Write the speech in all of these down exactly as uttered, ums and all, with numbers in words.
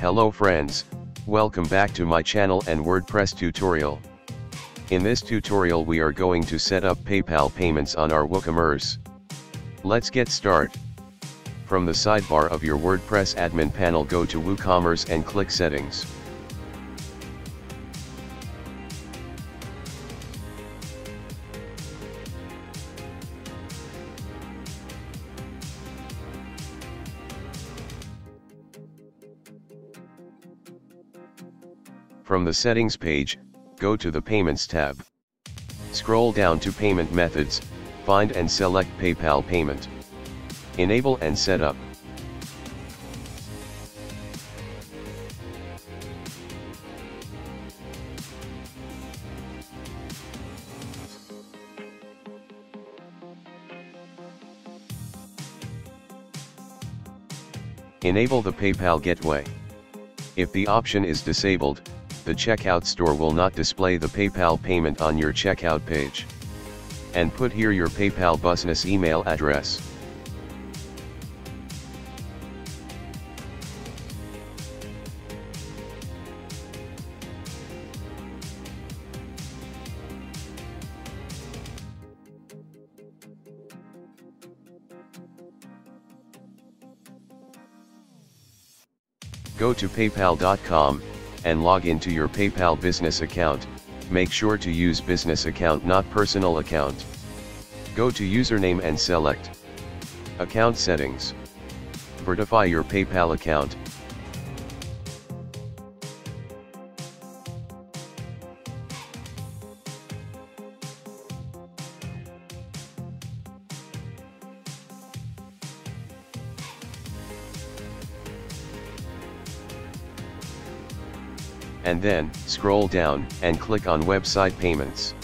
Hello friends, welcome back to my channel and WordPress tutorial. In this tutorial we are going to set up PayPal payments on our WooCommerce. Let's get started. From the sidebar of your WordPress admin panel, go to WooCommerce and click Settings. From the Settings page, go to the Payments tab. Scroll down to Payment Methods, find and select PayPal Payment. Enable and set up. Enable the PayPal Gateway. If the option is disabled, the checkout store will not display the PayPal payment on your checkout page. And put here your PayPal business email address. Go to PayPal dot com. and log into your PayPal business account. Make sure to use business account, not personal account. Go to username and select account settings. Verify your PayPal account. And then, scroll down, and click on Website Payments.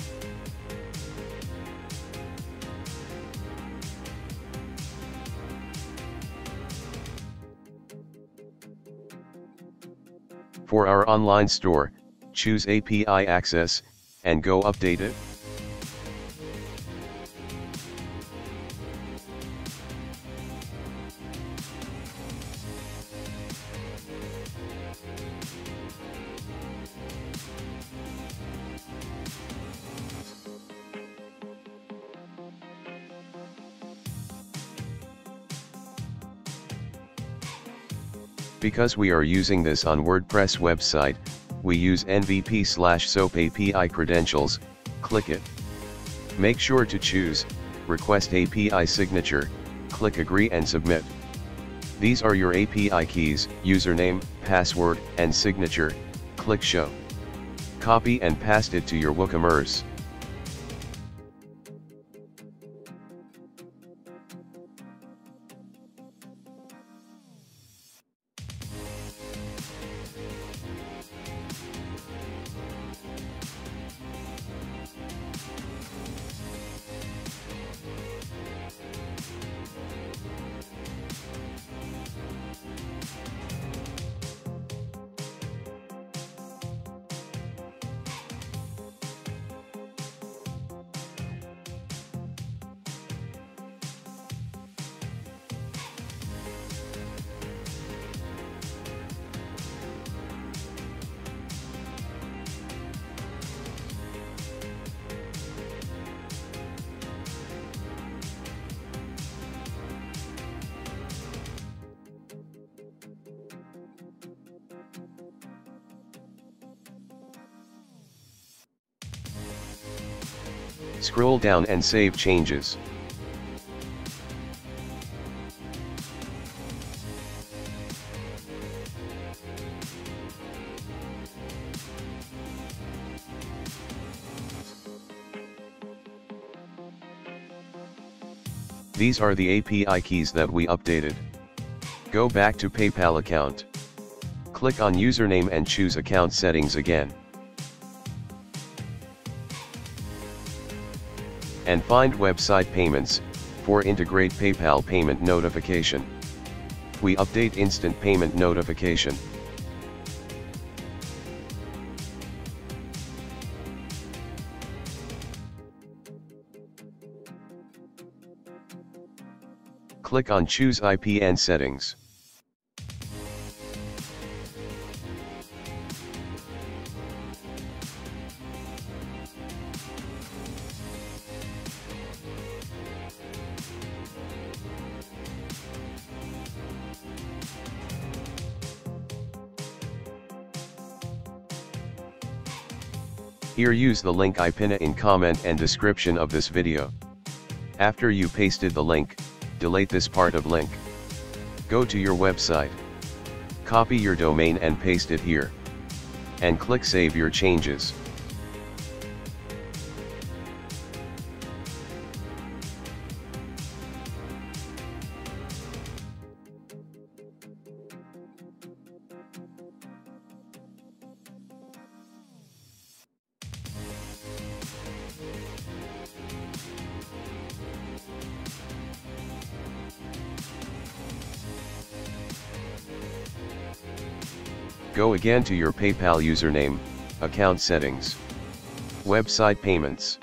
For our online store, choose A P I access, and go update it. Because we are using this on WordPress website, we use N V P slash Soap A P I credentials. Click it. Make sure to choose Request A P I Signature, click Agree and Submit. These are your A P I keys, username, password, and signature. Click Show. Copy and paste it to your WooCommerce. Scroll down and save changes. These are the A P I keys that we updated. Go back to PayPal account. Click on username and choose account settings again. And find Website Payments, for Integrate PayPal Payment Notification. We update Instant Payment Notification. Click on Choose I P N Settings. Here use the link I pinned in comment and description of this video. After you pasted the link, delete this part of link. Go to your website. Copy your domain and paste it here. And click save your changes. Go again to your PayPal username, account settings, website payments.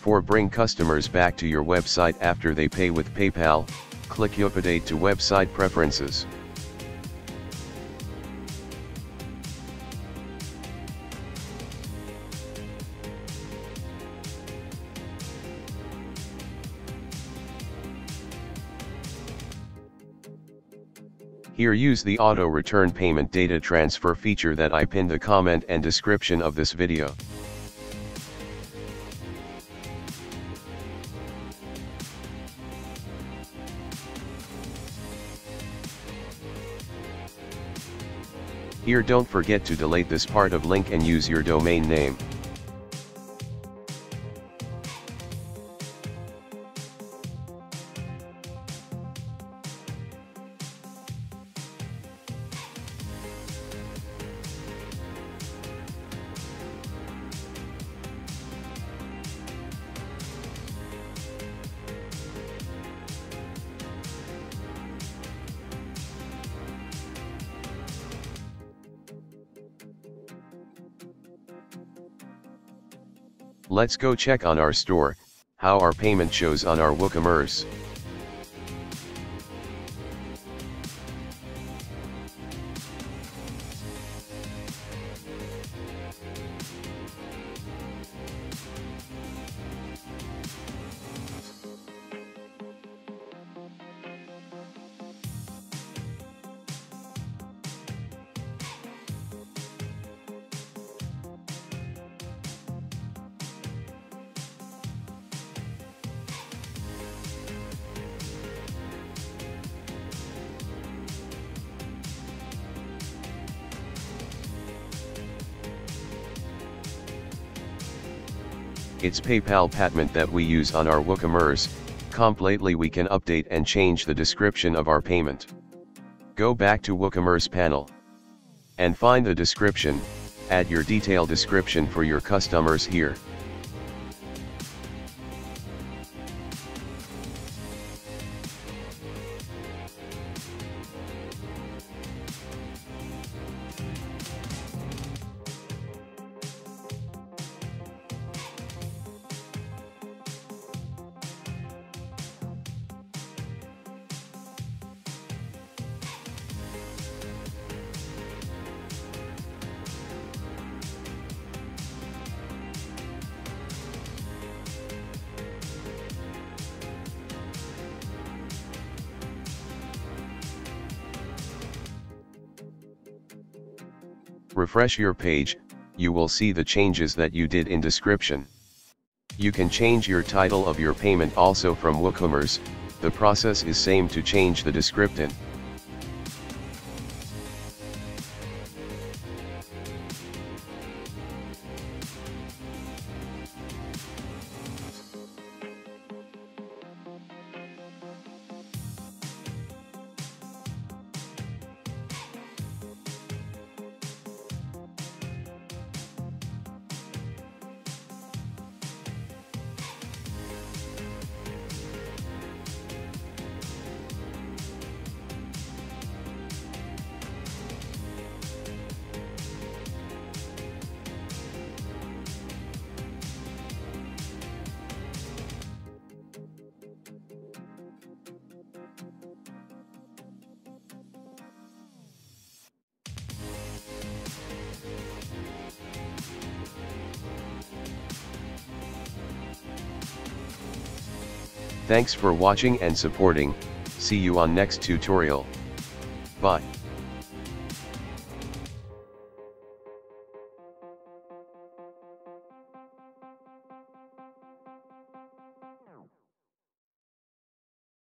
For bring customers back to your website after they pay with PayPal, click Update to Website Preferences. Here use the auto return payment data transfer feature that I pinned the comment and description of this video. Here don't forget to delete this part of link and use your domain name. Let's go check on our store, how our payment shows on our WooCommerce. It's PayPal pattern that we use on our WooCommerce, completely we can update and change the description of our payment. Go back to WooCommerce panel. And find the description, add your detailed description for your customers here. Refresh your page, you will see the changes that you did in description. You can change your title of your payment also from WooCommerce, the process is same to change the description. Thanks for watching and supporting. See you on next tutorial. Bye.